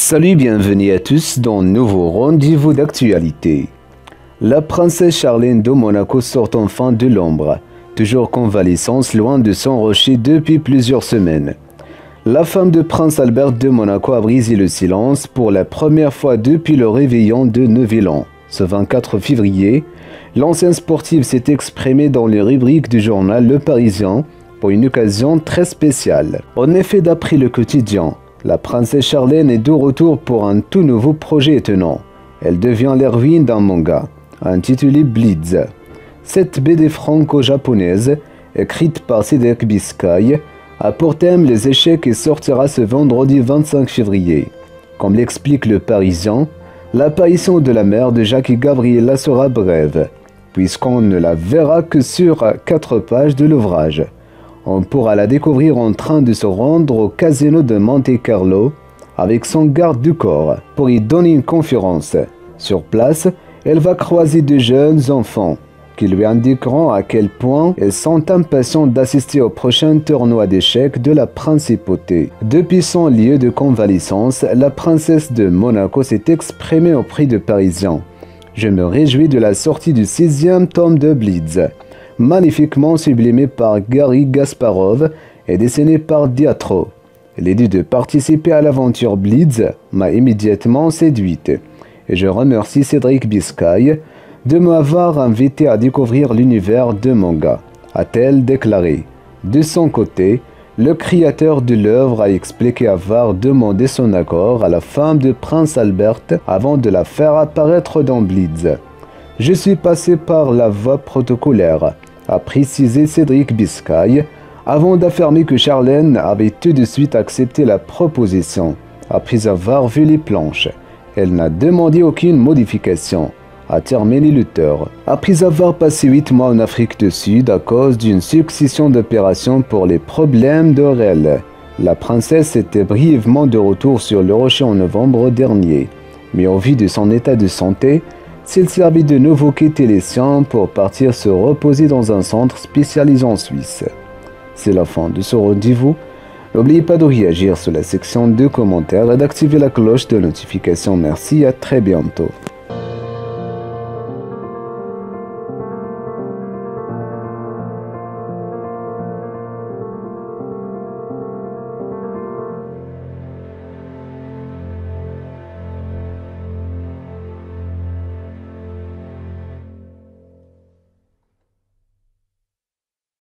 Salut, bienvenue à tous dans nouveau rendez-vous d'actualité. La princesse Charlène de Monaco sort enfin de l'ombre, toujours convalescence loin de son rocher depuis plusieurs semaines. La femme de prince Albert de Monaco a brisé le silence pour la première fois depuis le réveillon de Nouvel An. Ce 24 février, l'ancienne sportive s'est exprimée dans les rubriques du journal Le Parisien pour une occasion très spéciale. En effet, d'après le quotidien, la princesse Charlène est de retour pour un tout nouveau projet étonnant. Elle devient l'héroïne d'un manga, intitulé Blitz. Cette BD franco-japonaise, écrite par Cédric Biscay, a pour thème les échecs et sortira ce vendredi 25 février. Comme l'explique Le Parisien, l'apparition de la mère de Jacques-Gabriella sera brève, puisqu'on ne la verra que sur 4 pages de l'ouvrage. On pourra la découvrir en train de se rendre au casino de Monte-Carlo avec son garde du corps pour y donner une conférence. Sur place, elle va croiser de jeunes enfants qui lui indiqueront à quel point ils sont impatients d'assister au prochain tournoi d'échecs de la principauté. Depuis son lieu de convalescence, la princesse de Monaco s'est exprimée auprès de Parisiens. « Je me réjouis de la sortie du 6e tome de Blitz, magnifiquement sublimé par Garry Kasparov et dessiné par Diatro. L'idée de participer à l'aventure Blitz m'a immédiatement séduite et je remercie Cédric Biscay de m'avoir invité à découvrir l'univers de manga », a-t-elle déclaré. De son côté, le créateur de l'œuvre a expliqué avoir demandé son accord à la femme de Prince Albert avant de la faire apparaître dans Blitz. « Je suis passé par la voie protocolaire », a précisé Cédric Biscay, avant d'affirmer que Charlène avait tout de suite accepté la proposition. Après avoir vu les planches, elle n'a demandé aucune modification, a terminé l'auteur. Après avoir passé 8 mois en Afrique du Sud à cause d'une succession d'opérations pour les problèmes d'oreille, la princesse était brièvement de retour sur le rocher en novembre dernier. Mais au vu de son état de santé, s'il servit de nouveau quitter les siens pour partir se reposer dans un centre spécialisé en Suisse. C'est la fin de ce rendez-vous. N'oubliez pas de réagir sur la section de commentaires et d'activer la cloche de notification. Merci, à très bientôt.